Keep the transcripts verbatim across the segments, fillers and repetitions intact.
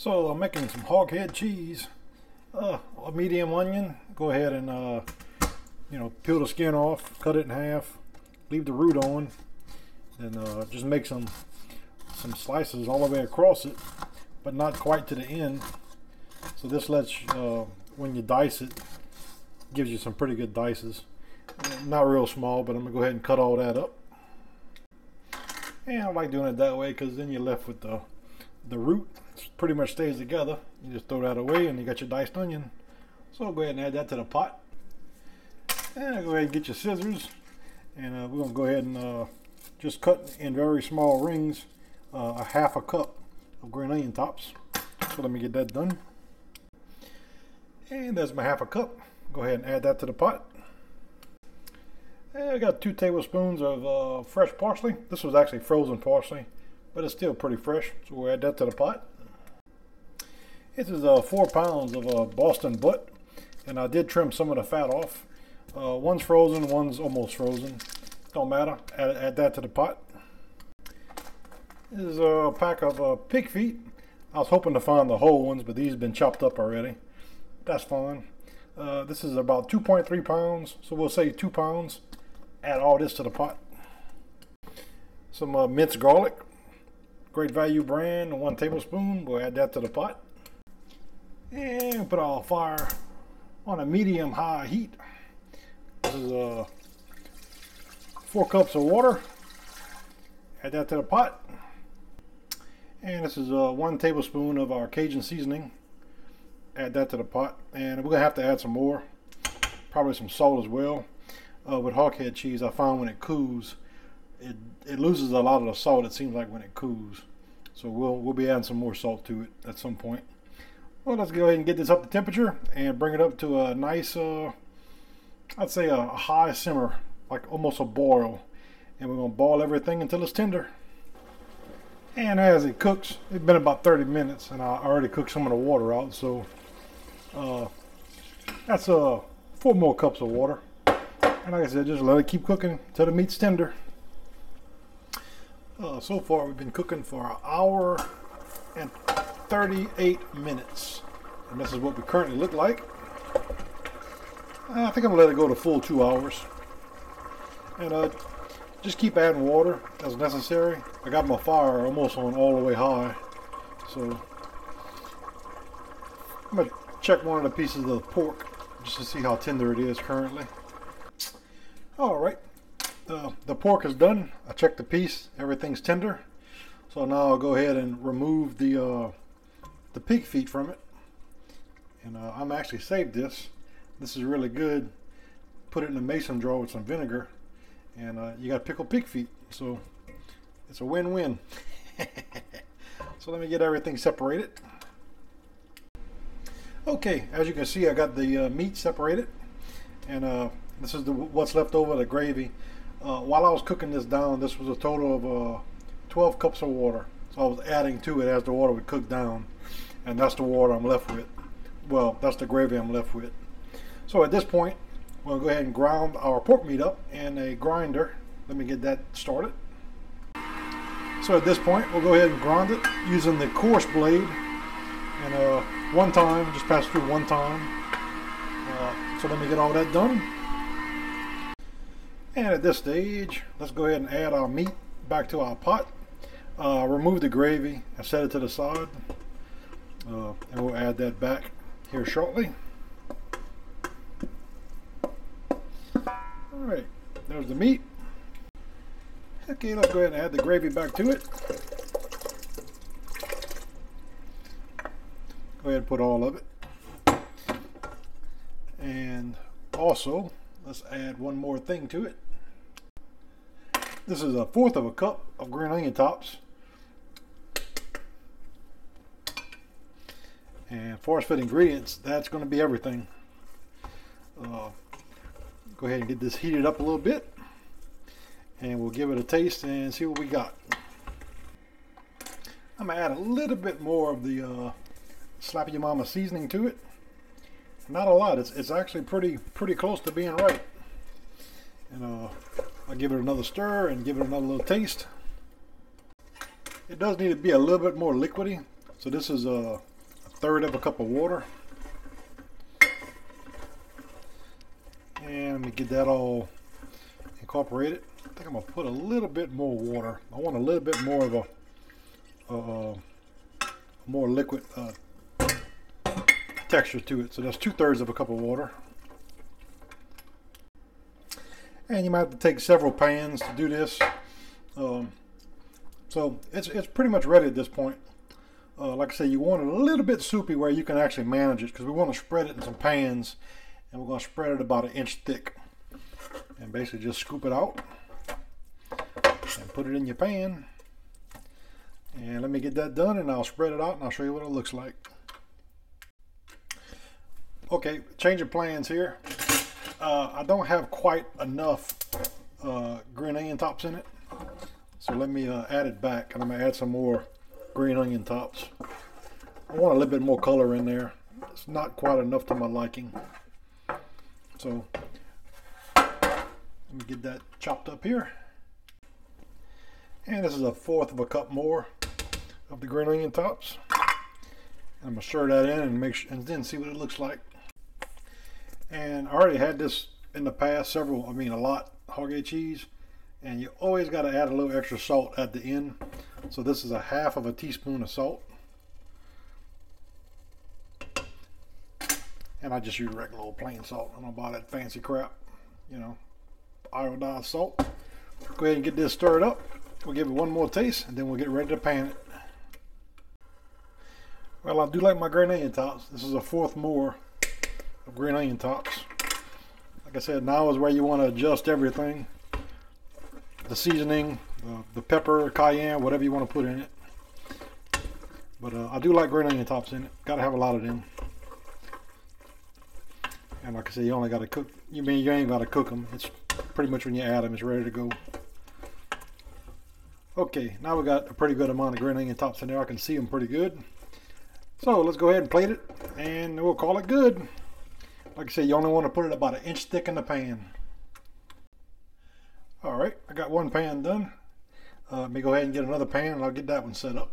So I'm making some hog head cheese. Uh, a medium onion. Go ahead and uh, you know, peel the skin off, cut it in half, leave the root on, then uh, just make some some slices all the way across it, but not quite to the end. So this lets uh, when you dice it, gives you some pretty good dices. Not real small, but I'm gonna go ahead and cut all that up. And I like doing it that way because then you're left with the the root. It pretty much stays together. You just throw that away and you got your diced onion. So go ahead and add that to the pot. And go ahead and get your scissors, and uh, we're gonna go ahead and uh, just cut in very small rings uh, a half a cup of green onion tops. So let me get that done. And that's my half a cup. Go ahead and add that to the pot. And I got two tablespoons of uh, fresh parsley. This was actually frozen parsley, but it's still pretty fresh. So we'll add that to the pot. This is uh, four pounds of uh, Boston butt, and I did trim some of the fat off. Uh, one's frozen, one's almost frozen. Don't matter. Add, add that to the pot. This is a pack of uh, pig feet. I was hoping to find the whole ones, but these have been chopped up already. That's fine. Uh, this is about two point three pounds, so we'll say two pounds. Add all this to the pot. Some uh, minced garlic, Great Value brand, one tablespoon. We'll add that to the pot. And put all fire on a medium-high heat. This is uh, four cups of water. Add that to the pot. And this is uh, one tablespoon of our Cajun seasoning. Add that to the pot, and we're gonna have to add some more, probably some salt as well. Uh, with hog head cheese, I found when it cools, it it loses a lot of the salt. It seems like when it cools, so we'll we'll be adding some more salt to it at some point. Well, let's go ahead and get this up to temperature and bring it up to a nice, uh, I'd say a high simmer, like almost a boil, and we're gonna boil everything until it's tender. And as it cooks, it's been about thirty minutes, and I already cooked some of the water out, so. Uh, that's uh, four more cups of water, and like I said, just let it keep cooking till the meat's tender. Uh, so far we've been cooking for an hour and thirty-eight minutes, and this is what we currently look like. I think I'm gonna let it go the full two hours, and uh, just keep adding water as necessary. I got my fire almost on all the way high, so I'm gonna check one of the pieces of the pork just to see how tender it is currently. All right, uh, the pork is done. I checked the piece, everything's tender. So now I'll go ahead and remove the uh, the pig feet from it. And uh, I'm actually saved this. This is really good. Put it in a mason jar with some vinegar, and uh, you got pickled pig feet. So it's a win-win. So let me get everything separated. Okay, as you can see, I got the uh, meat separated, and uh, this is the what's left over, the gravy. Uh, while I was cooking this down, this was a total of uh, twelve cups of water, so I was adding to it as the water would cook down, and that's the water I'm left with. Well, that's the gravy I'm left with. So at this point, we'll go ahead and ground our pork meat up in a grinder. Let me get that started. So at this point, we'll go ahead and grind it using the coarse blade, and uh, one time, just pass through one time. Uh, so let me get all that done. And at this stage, let's go ahead and add our meat back to our pot. Uh, remove the gravy and set it to the side. Uh, and we'll add that back here shortly. Alright, there's the meat. Okay, let's go ahead and add the gravy back to it. Go ahead and put all of it, and also let's add one more thing to it. This is a fourth of a cup of green onion tops, and for us for the ingredients, that's going to be everything. Uh, go ahead and get this heated up a little bit, and we'll give it a taste and see what we got. I'm gonna add a little bit more of the uh, Slap Your Mama seasoning to it. Not a lot. It's, it's actually pretty pretty close to being right. And uh, I'll give it another stir and give it another little taste. It does need to be a little bit more liquidy. So this is uh, third of a cup of water. And let me get that all incorporated. I think I'm going to put a little bit more water. I want a little bit more of a uh, more liquid uh, texture to it. So that's two-thirds of a cup of water. And you might have to take several pans to do this. Um, so it's, it's pretty much ready at this point. Uh, like I say, you want it a little bit soupy where you can actually manage it, because we want to spread it in some pans, and we're going to spread it about an inch thick. And basically just scoop it out and put it in your pan. And let me get that done, and I'll spread it out, and I'll show you what it looks like. Okay, change of plans here. Uh, I don't have quite enough uh, green onion tops in it, so let me uh, add it back, and I'm gonna add some more green onion tops. I want a little bit more color in there. It's not quite enough to my liking. So let me get that chopped up here. And this is a fourth of a cup more of the green onion tops. And I'm gonna stir that in and make sure, and then see what it looks like. And I already had this in the past, several, I mean a lot, hog-gate cheese. And you always gotta add a little extra salt at the end. So this is a half of a teaspoon of salt. And I just use regular old plain salt. I don't buy that fancy crap, you know, iodized salt. Go ahead and get this stirred up. We'll give it one more taste, and then we'll get ready to pan it. Well, I do like my green onion tops. This is a fourth more of green onion tops. Like I said, now is where you want to adjust everything. The seasoning, uh, the pepper, cayenne, whatever you want to put in it. But uh, I do like green onion tops in it. Got to have a lot of them. And like I said, you only got to cook. You mean you ain't got to cook them. It's pretty much when you add them, it's ready to go. Okay, now we got a pretty good amount of green onion tops in there. I can see them pretty good. So let's go ahead and plate it, and we'll call it good. Like I said, you only want to put it about an inch thick in the pan. All right, I got one pan done. Uh, let me go ahead and get another pan, and I'll get that one set up.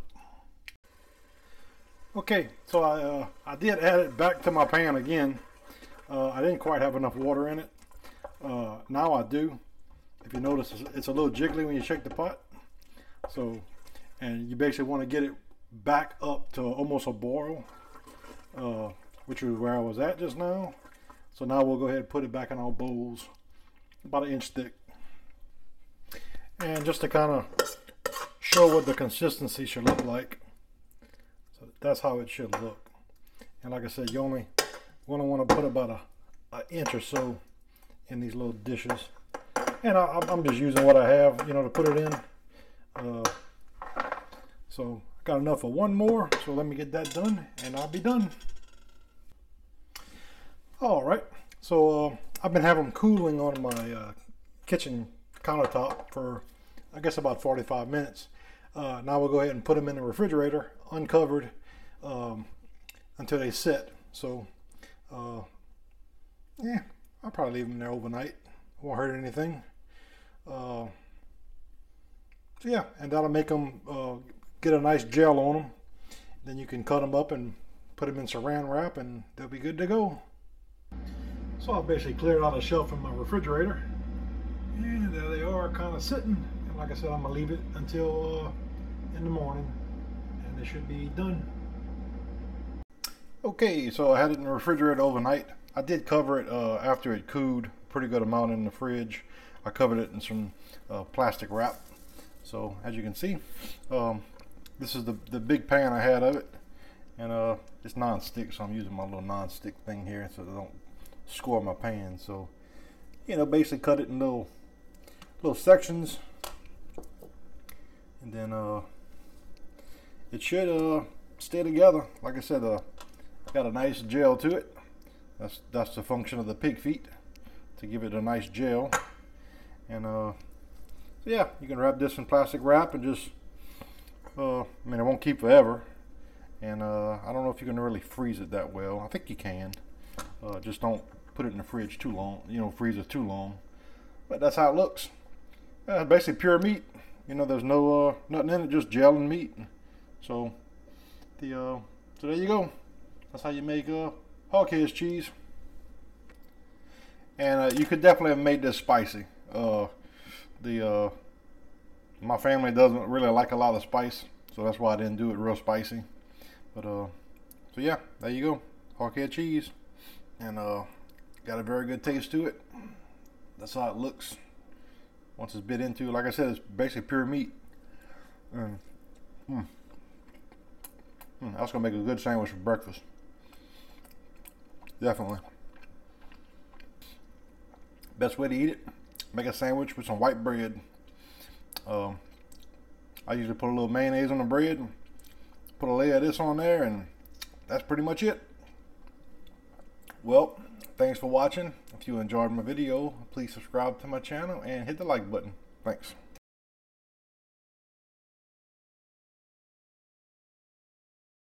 Okay, so I, uh, I did add it back to my pan again. Uh, I didn't quite have enough water in it. Uh, now I do. If you notice, it's a little jiggly when you shake the pot. So, and you basically want to get it back up to almost a boil, uh, which is where I was at just now. So now we'll go ahead and put it back in our bowls, about an inch thick. And just to kind of show what the consistency should look like, so that's how it should look. And like I said, you only want to want to put about a, an inch or so in these little dishes. And I, I'm just using what I have, you know, to put it in. Uh, so I got enough for one more, so let me get that done, and I'll be done. All right, so uh, I've been having cooling on my uh, kitchen countertop for I guess about forty-five minutes. Uh, now we'll go ahead and put them in the refrigerator uncovered um, until they set. So uh, yeah, I'll probably leave them there overnight. Won't hurt anything. Uh, So yeah, and that'll make them uh, get a nice gel on them. Then you can cut them up and put them in saran wrap, and they'll be good to go. So I basically cleared out a shelf in my refrigerator, and there they are, kind of sitting. And like I said, I'm gonna leave it until uh, in the morning, and they should be done. Okay, so I had it in the refrigerator overnight. I did cover it uh, after it cooled, pretty good amount in the fridge. I covered it in some uh, plastic wrap. So as you can see, um, this is the, the big pan I had of it, and uh, it's nonstick, so I'm using my little nonstick thing here so they don't score my pan. So, you know, basically cut it in little little sections, and then uh, it should uh, stay together. Like I said, uh, got a nice gel to it. That's that's the function of the pig feet, to give it a nice gel, and. Uh, Yeah, you can wrap this in plastic wrap and just, uh, I mean, it won't keep forever. And uh, I don't know if you can really freeze it that well. I think you can. Uh, just don't put it in the fridge too long, you know, freeze it too long. But that's how it looks. Uh, basically pure meat. You know, there's no, uh, nothing in it, just gel and meat. So, the, uh, so there you go. That's how you make uh, hog-head cheese. And uh, you could definitely have made this spicy. Uh, the uh, my family doesn't really like a lot of spice, so that's why I didn't do it real spicy. But uh, so yeah, there you go, hog-head cheese, and uh, got a very good taste to it. That's how it looks once it's bit into. Like I said, it's basically pure meat. Mm. Mm. Mm. That's gonna make a good sandwich for breakfast. Definitely. Best way to eat it, make a sandwich with some white bread. Um, I usually put a little mayonnaise on the bread, put a layer of this on there, and that's pretty much it. Well, thanks for watching. If you enjoyed my video, please subscribe to my channel and hit the like button. Thanks.